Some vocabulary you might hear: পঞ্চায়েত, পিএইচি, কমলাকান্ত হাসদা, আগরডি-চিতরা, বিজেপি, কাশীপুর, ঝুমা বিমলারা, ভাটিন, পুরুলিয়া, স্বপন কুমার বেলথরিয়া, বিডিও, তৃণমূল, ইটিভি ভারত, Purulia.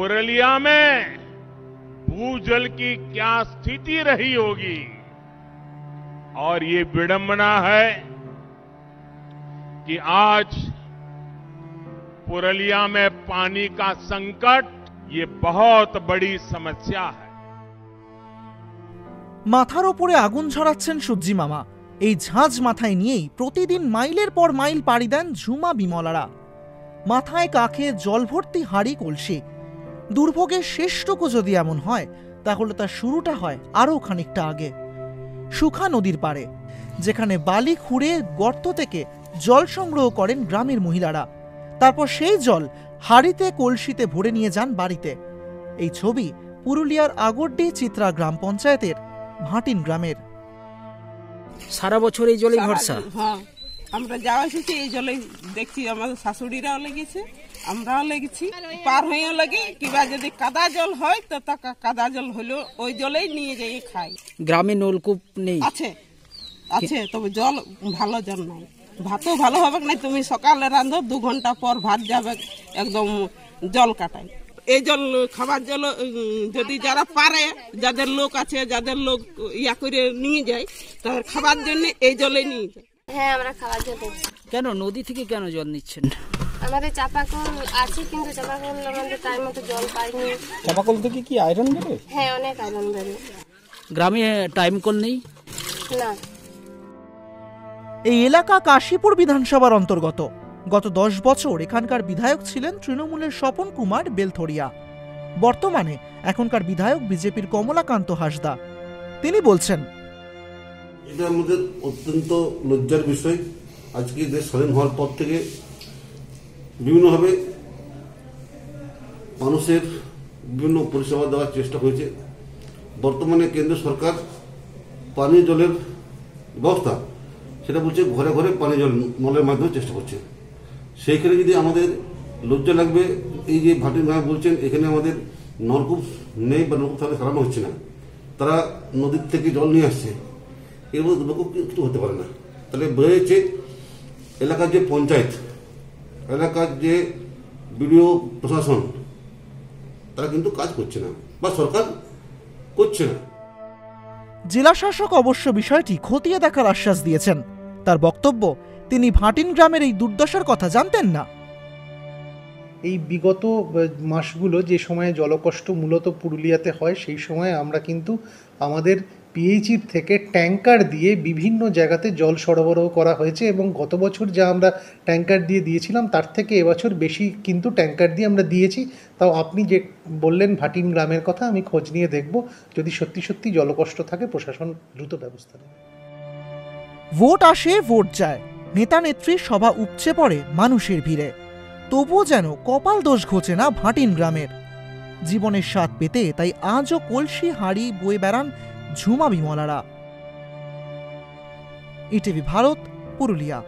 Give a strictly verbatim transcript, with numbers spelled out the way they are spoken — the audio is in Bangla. पुरुलिया में भूजल की क्या स्थिति रही होगी। और ये विडंबना है कि आज पुरुलिया में पानी का संकट ये बहुत बड़ी समस्या है। माथार ओपरे आगुन छड़ाচ্ছেন সূর্যি মামা। এই ঝাঁজ মাথায় নিয়েই প্রতিদিন মাইলের পর মাইল পাড়ি দেন ঝুমা বিমলারা। মাথায় কাঁখে জল ভর্তি হাড়ি কলসি। দুর্ভোগের শেষটুকু যদি এমন হয় তাহলে তার শুরুটা হয় আরও খানিকটা আগে, সুখা নদীর পাড়ে, যেখানে বালি খুঁড়ে গর্ত থেকে জল সংগ্রহ করেন গ্রামের মহিলারা। তারপর সেই জল হাড়িতে কলসিতে ভরে নিয়ে যান বাড়িতে। এই ছবি পুরুলিয়ার আগরডি চিত্রা গ্রাম পঞ্চায়েতের ভাটিন গ্রামের। সারা বছর এই জলেই ভরসা। হ্যাঁ, আমরা যাওয়া এসেছি এই জলেই দেখছি। আমাদের শাশুড়িরাও লেগেছে, আমরাও লেগেছি, পার হয়েও লাগে। কিবা যদি কাদা জল হয় তো তা কাদা জল হলো ওই জলেই নিয়ে যাই খাই। গ্রামে নলকূপ নেই। আছে আছে, তবে জল ভালো জল নাই। ভাতও ভালো হবে না। তুমি সকালে রাঁধো, দু ঘন্টা পর ভাত যাবে একদম জল কাটাই। এই জল খাবার জল যদি যারা পারে, যাদের লোক আছে, যাদের লোক ইয়া করে নিয়ে যায়, তাদের খাবার জন্য এই জলে নিয়ে যায়। হ্যাঁ, আমরা খাবার জল দিচ্ছি। কেন নদী থেকে কেন জল নিচ্ছেন? আমাদের চাপাকল আছে কিন্তু চাপাকল আমাদের তার মতো জল পাইনি। চাপাকল থেকে কি আয়রন বেরোয়? হ্যাঁ, অনেক আয়রন বেরোয়। গ্রামে টাইম কল নেই না। এই এলাকা কাশীপুর বিধানসভার অন্তর্গত। গত দশ বছর এখানকার বিধায়ক ছিলেন তৃণমূলের স্বপন কুমার বেলথরিয়া। বর্তমানে এখনকার বিধায়ক বিজেপির কমলাকান্ত হাসদা। তিনি বলছেন, এটা আমাদের অত্যন্ত লজ্জার বিষয়। আজকে দেশ স্বাধীন হওয়ার পর থেকে বিভিন্নভাবে মানুষের বিভিন্ন পরিষেবা দেওয়ার চেষ্টা হয়েছে। বর্তমানে কেন্দ্র সরকার পানীয় জলের ব্যবস্থা সেটা বলছে ঘরে ঘরে পানীয় জল নলের মাধ্যমে চেষ্টা করছে। সেইখানে যদি আমাদের লজ্জা লাগবে। এই যে ভাটির ভাই বলছেন এখানে আমাদের নলকূপ নেই বা নলকূপ তাদের সারানো হচ্ছে না, তারা নদীর থেকে জল নিয়ে আসছে। এর মধ্যে নলকূপ কিছু হতে পারে না। তাহলে বোঝা যাচ্ছে এলাকার যে পঞ্চায়েত, এলাকার যে বিডিও প্রশাসন, তারা কিন্তু কাজ করছে না বা সরকার করছে না। জেলাশাসক অবশ্য বিষয়টি খতিয়ে দেখার আশ্বাস দিয়েছেন। তার বক্তব্য, তিনি ভাটিন গ্রামের এই দুর্দশার কথা জানতেন না। এই বিগত মাসগুলো যে সময়ে জলকষ্ট মূলত পুরুলিয়াতে হয়, সেই সময়ে আমরা কিন্তু আমাদের পিএইচির থেকে ট্যাঙ্কার দিয়ে বিভিন্ন জায়গাতে জল সরবরাহ করা হয়েছে। এবং গত বছর যা আমরা ট্যাঙ্কার দিয়ে দিয়েছিলাম তার থেকে এবছর বেশি কিন্তু ট্যাঙ্কার দিয়ে আমরা দিয়েছি। তাও আপনি যে বললেন ভাটিন গ্রামের কথা, আমি খোঁজ নিয়ে দেখব। যদি সত্যি সত্যি জলকষ্ট থাকে প্রশাসন দ্রুত ব্যবস্থা নেবে। ভোট আসে, ভোট যায়, নেতা নেত্রী সভা উপচে পড়ে মানুষের ভিড়ে। তবুও যেন কপাল দোষ ঘোচে না ভাটিন গ্রামের। জীবনের স্বাদ পেতে তাই আজও কলসি হাড়ি বয়ে বেড়ান ঝুমা বিমলারা। ইটিভি ভারত, পুরুলিয়া।